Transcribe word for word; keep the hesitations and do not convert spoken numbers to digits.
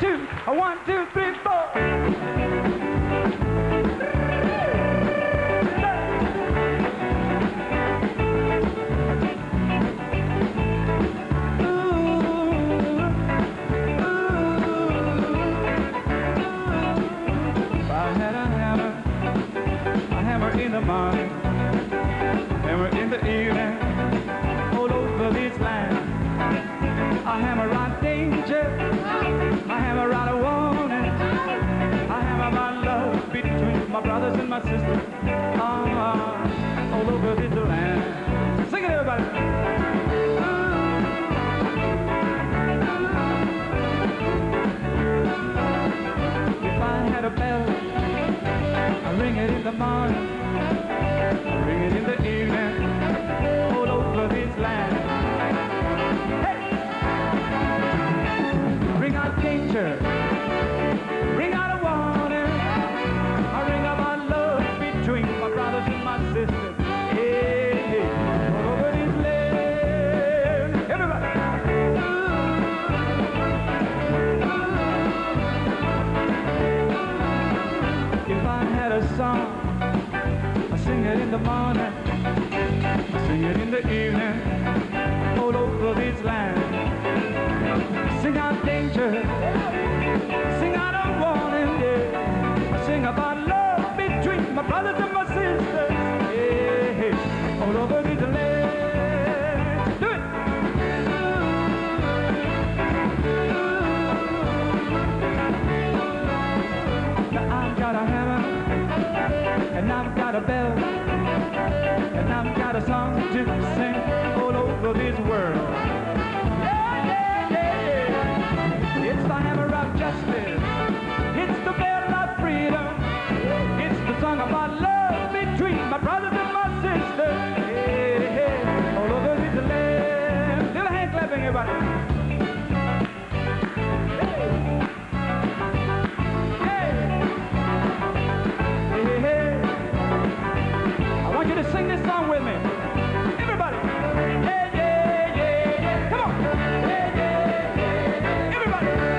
two, a one, two, three, four. And we're in the evening, all over this land. I hammer out danger, I hammer out a warning, I hammer my love between my brothers and my sisters. Ah, all over this land. Sing it, everybody. Ring out a warning, I ring out my love between my brothers and my sisters. Hey, hey, all over this land. Everybody. If I had a song, I sing it in the morning, I sing it in the evening, all over this land. Sing out danger. And I've got a bell, and I've got a song to sing all over this world. Yeah, yeah, yeah, yeah. It's the hammer of justice, it's the bell of freedom, it's the song of my love between my brothers and my sisters. Yeah, yeah. All over this land. Little hand clapping, everybody. Everybody!